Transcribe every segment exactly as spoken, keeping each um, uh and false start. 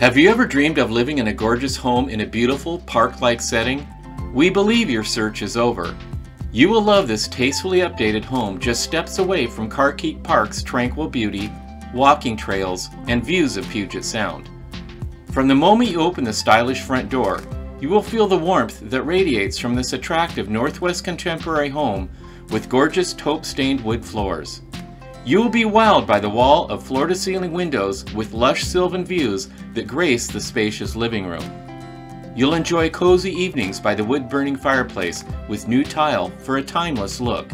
Have you ever dreamed of living in a gorgeous home in a beautiful, park-like setting? We believe your search is over. You will love this tastefully updated home just steps away from Carkeek Park's tranquil beauty, walking trails, and views of Puget Sound. From the moment you open the stylish front door, you will feel the warmth that radiates from this attractive Northwest contemporary home with gorgeous taupe-stained wood floors. You will be wowed by the wall of floor-to-ceiling windows with lush sylvan views that grace the spacious living room. You'll enjoy cozy evenings by the wood-burning fireplace with new tile for a timeless look.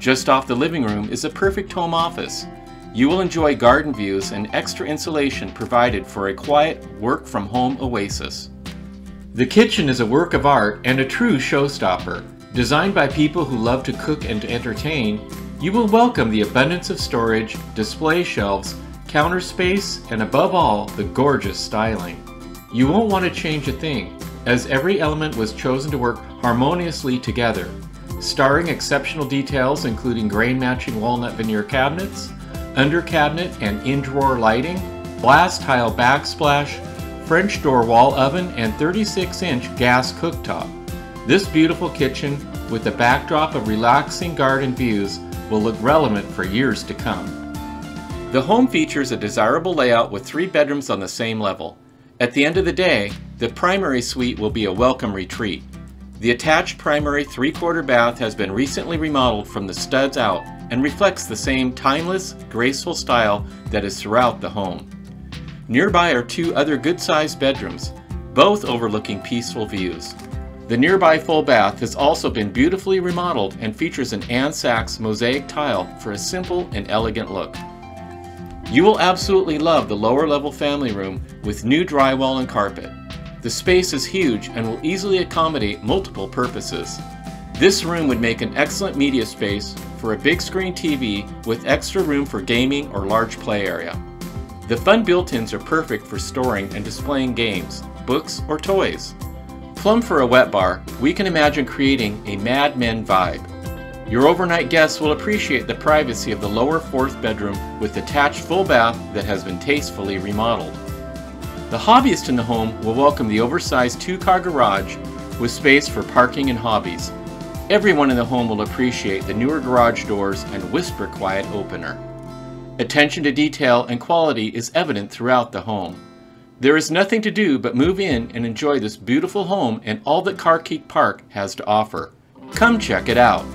Just off the living room is a perfect home office. You will enjoy garden views and extra insulation provided for a quiet work-from-home oasis. The kitchen is a work of art and a true showstopper. Designed by people who love to cook and to entertain, you will welcome the abundance of storage, display shelves, counter space, and above all, the gorgeous styling. You won't want to change a thing, as every element was chosen to work harmoniously together, starring exceptional details including grain-matching walnut veneer cabinets, under-cabinet and in-drawer lighting, glass tile backsplash, French door wall oven, and thirty-six inch gas cooktop. This beautiful kitchen, with a backdrop of relaxing garden views, will look relevant for years to come. The home features a desirable layout with three bedrooms on the same level. At the end of the day, the primary suite will be a welcome retreat. The attached primary three-quarter bath has been recently remodeled from the studs out and reflects the same timeless, graceful style that is throughout the home. Nearby are two other good-sized bedrooms, both overlooking peaceful views. The nearby full bath has also been beautifully remodeled and features an Ann Sacks mosaic tile for a simple and elegant look. You will absolutely love the lower level family room with new drywall and carpet. The space is huge and will easily accommodate multiple purposes. This room would make an excellent media space for a big screen T V with extra room for gaming or large play area. The fun built-ins are perfect for storing and displaying games, books, or toys. Plumb for a wet bar, we can imagine creating a Mad Men vibe. Your overnight guests will appreciate the privacy of the lower fourth bedroom with attached full bath that has been tastefully remodeled. The hobbyist in the home will welcome the oversized two-car garage with space for parking and hobbies. Everyone in the home will appreciate the newer garage doors and whisper quiet opener. Attention to detail and quality is evident throughout the home. There is nothing to do but move in and enjoy this beautiful home and all that Carkeek Park has to offer. Come check it out.